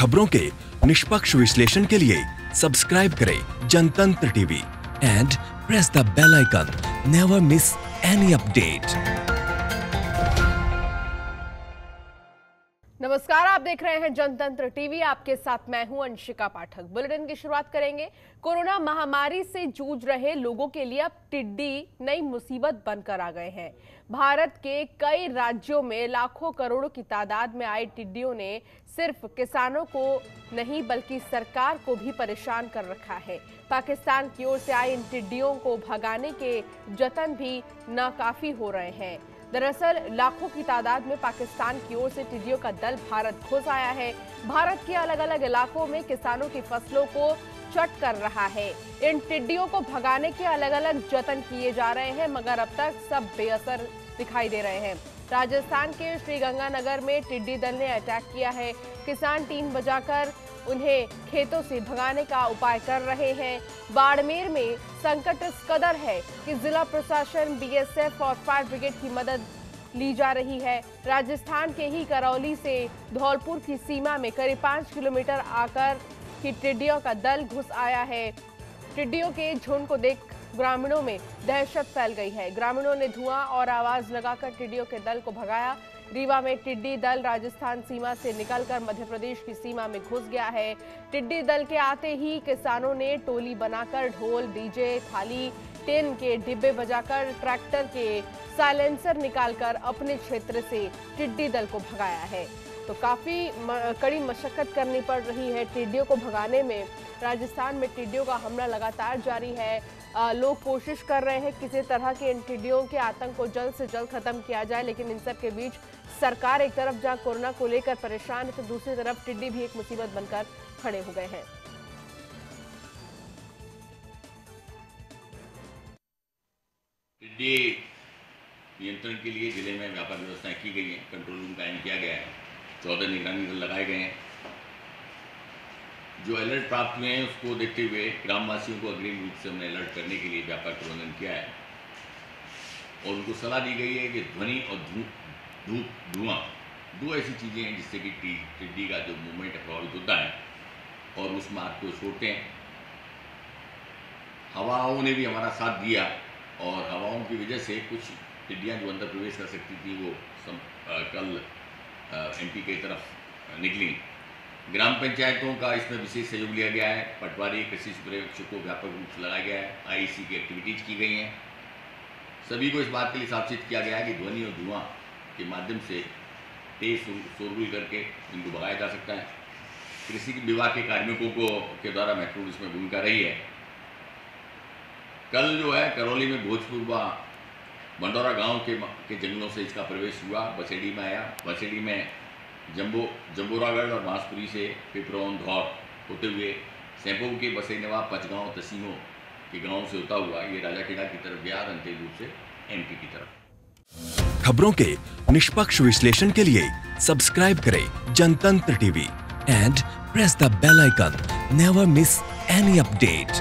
खबरों के निष्पक्ष विश्लेषण के लिए सब्सक्राइब करें Jantantra TV and press the bell icon. Never miss any update. नमस्कार, आप देख रहे हैं जनतंत्र टीवी। आपके साथ मैं हूं अंशिका पाठक। बुलेटिन की शुरुआत करेंगे। कोरोना महामारी से जूझ रहे लोगों के लिए अब टिड्डी नई मुसीबत बनकर आ गए हैं। भारत के कई राज्यों में लाखों करोड़ों की तादाद में आए टिड्डियों ने सिर्फ किसानों को नहीं बल्कि सरकार को भी परेशान कर रखा है। पाकिस्तान की ओर से आए इन टिड्डियों को भगाने के जतन भी नाकाफी हो रहे हैं। दरअसल लाखों की तादाद में पाकिस्तान की ओर से टिड्डियों का दल भारत घुस आया है। भारत के अलग अलग इलाकों में किसानों की फसलों को चट कर रहा है। इन टिड्डियों को भगाने के अलग अलग जतन किए जा रहे हैं, मगर अब तक सब बेअसर दिखाई दे रहे हैं। राजस्थान के श्रीगंगानगर में टिड्डी दल ने अटैक किया है। किसान टीम बजाकर उन्हें खेतों से भगाने का उपाय कर रहे हैं। बाड़मेर में संकट इस कदर है कि जिला प्रशासन, बीएसएफ और फायर ब्रिगेड की मदद ली जा रही है। राजस्थान के ही करौली से धौलपुर की सीमा में करीब 5 किलोमीटर आकर की टिड्डियों का दल घुस आया है। टिड्डियों के झुंड को देख ग्रामीणों में दहशत फैल गई है। ग्रामीणों ने धुआं और आवाज लगाकर टिड्डियों के दल को भगाया। रीवा में टिड्डी दल राजस्थान सीमा से निकलकर मध्यप्रदेश की सीमा में घुस गया है। टिड्डी दल के आते ही किसानों ने टोली बनाकर ढोल, डीजे, थाली, टिन के डिब्बे बजाकर ट्रैक्टर के साइलेंसर निकालकर अपने क्षेत्र से टिड्डी दल को भगाया है। तो काफी कड़ी मशक्कत करनी पड़ रही है टिड्डियों को भगाने में। राजस्थान में टिड्डियों का हमला लगातार जारी है। लोग कोशिश कर रहे हैं किसी तरह के इन टिड्डियों के आतंक को जल्द से जल्द खत्म किया जाए, लेकिन इन सब के बीच सरकार एक तरफ जहां कोरोना को लेकर परेशान है, तो दूसरी तरफ टिड्डी भी एक मुसीबत बनकर खड़े हो गए हैं। टिड्डी नियंत्रण के लिए जिले में व्यापक व्यवस्थाएं की गई है। कंट्रोल रूम कायम किया गया है। 14 निगरानी दल लगाए गए हैं। जो अलर्ट प्राप्त हुए हैं उसको देखते हुए ग्रामवासियों को अग्रिम रूप से हमने अलर्ट करने के लिए व्यापक प्रबंधन किया है और उनको सलाह दी गई है कि ध्वनि और धूप, धुआं, दो ऐसी चीज़ें हैं जिससे कि टिड्डी का जो मूवमेंट प्रभावित होता है और उसमें आपको छोड़ते हैं। हवाओं ने भी हमारा साथ दिया और हवाओं की वजह से कुछ टिड्डियाँ जो अंदर प्रवेश कर सकती थी वो कल MP की तरफ निकली। ग्राम पंचायतों का इसमें विशेष सहयोग लिया गया है। पटवारी, कृषि पर्यवेक्षक को व्यापक रूप से लगाया गया है। IEC की एक्टिविटीज़ की गई हैं। सभी को इस बात के लिए सावचेत किया गया है कि ध्वनि और धुआं के माध्यम से तेज शोरगुल करके इनको भगाया जा सकता है। कृषि विभाग के कार्मिकों को के द्वारा महत्वपूर्ण इसमें भूमिका रही है। कल जो है करौली में भोजपुर व भंडौरा गाँव के जंगलों से इसका प्रवेश हुआ, बसेड़ी में आया। बसेड़ी में जम्बोरागढ़ और बांसपुरी से पिपरौन धौर होते हुए सैंपो के बसेनवा, पचगांव, तसीमों के गांव से होता हुआ ये राजाखेड़ा की तरफ गया, अंतिम रूप से MP की तरफ। खबरों के निष्पक्ष विश्लेषण के लिए सब्सक्राइब करें Jantantra TV and press the bell icon. Never miss any update.